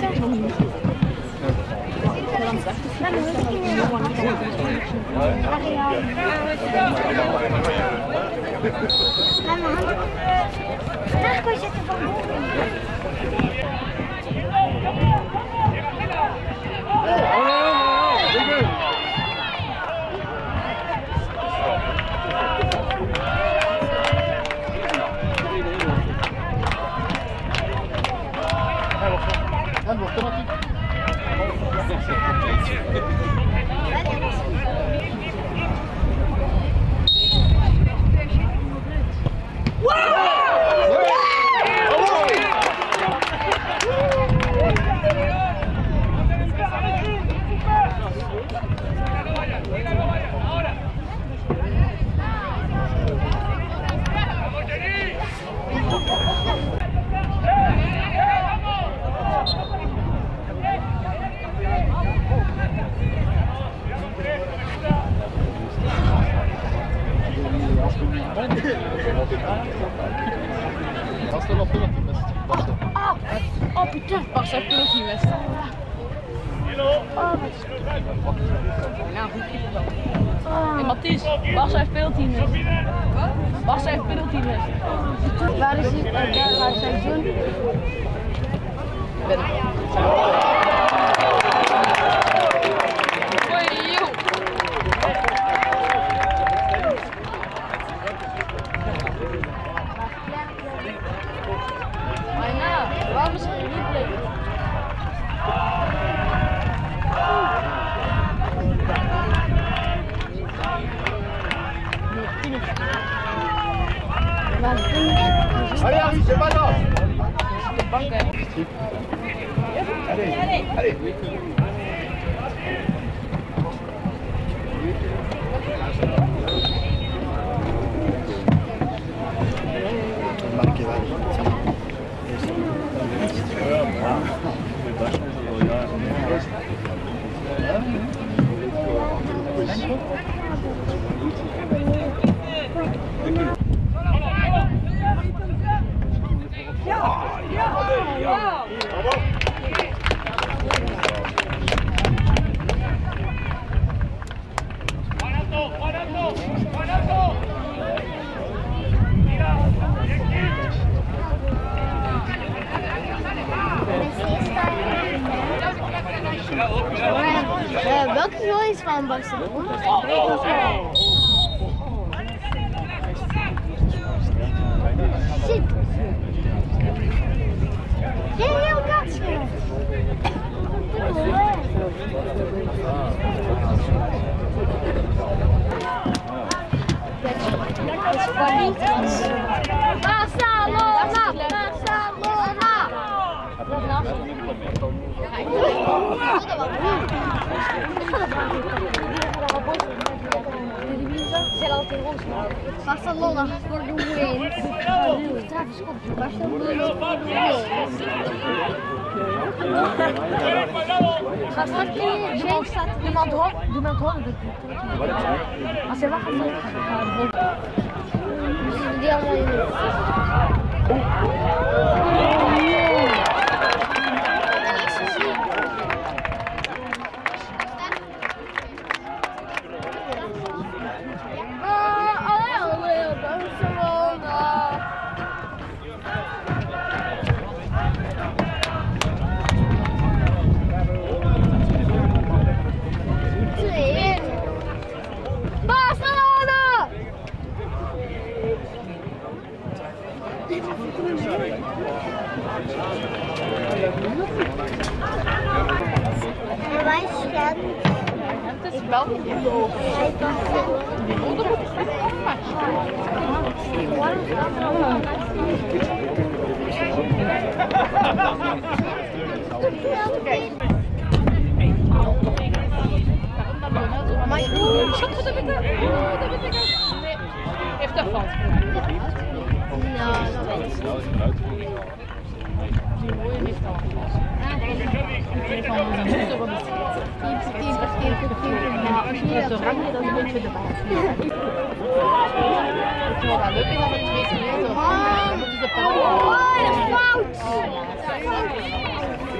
Wat een fout!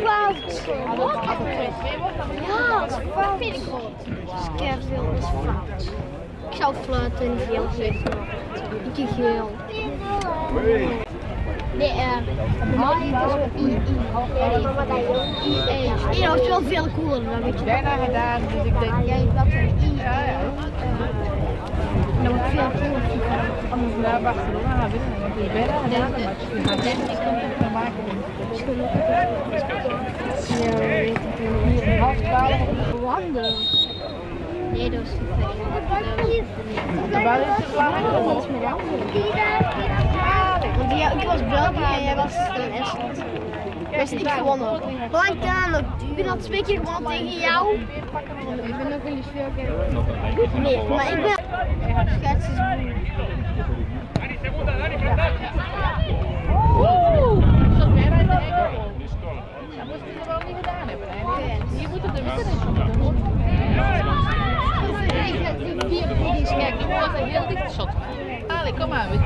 Scherveel is fout. Ik zou fluiten en geel geven. Ik geef geel. Nee, dat is wel veel cooler dan ik. Bijna gedaan, dus ik denk jij dat een I. Dan wordt veel cooler. Anders naar Barcelona gaan winnen. Want je bijna gedaan een match. Je gaat denk ik kunnen maken. Ja, weet ik niet. Half 12 op Wandelen. Nee, dat is niet fijn. De bal is geslagen. Dat is met handen. Ja, ik was België en jij was Estland. Ik was niet gewonnen. Blankano, ik had 2 keer gewonnen tegen jou. Ik ben ook in de sfeer. Nee, maar ik ben... Schets is moeilijk. Woe! Zoals jij bij de eigen goal. Dat moest hij gewoon niet gedaan hebben. Hier moet het de witte in. Die 4 gek. Ik was een heel dicht shot. Allee, kom aan, witte.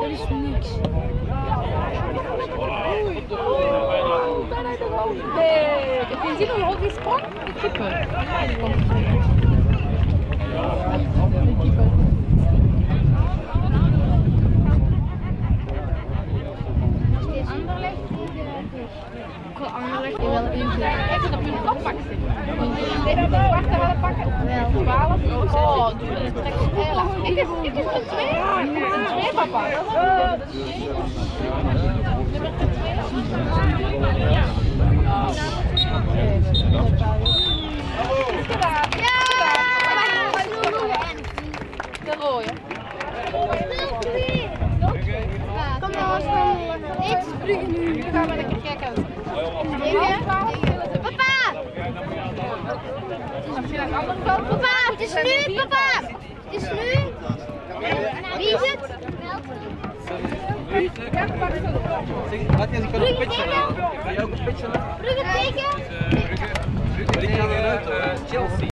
Er is niks. Oei, oei, daar uit de hoogte. Heb je gezien hoe hoog die sprong? De keeper. Ja, die komt. De keeper. Anderlecht? Ik wil Anderlecht wel inzetten. Heb je dat nu een koppak zitten? Nee, dat mag er wel een pakken. Wel. 12. Oh, doe het. Trek je heel af. Ik is een 2. Een 2, papa. Dat is een 2. Nummer 2. Ja. De rode. Kom nou, het is Brugge nu. Nu gaan we lekker kijken. Papa, het is nu, papa! Het is nu! Wie is het? Brugge tegen! Brugge tegen!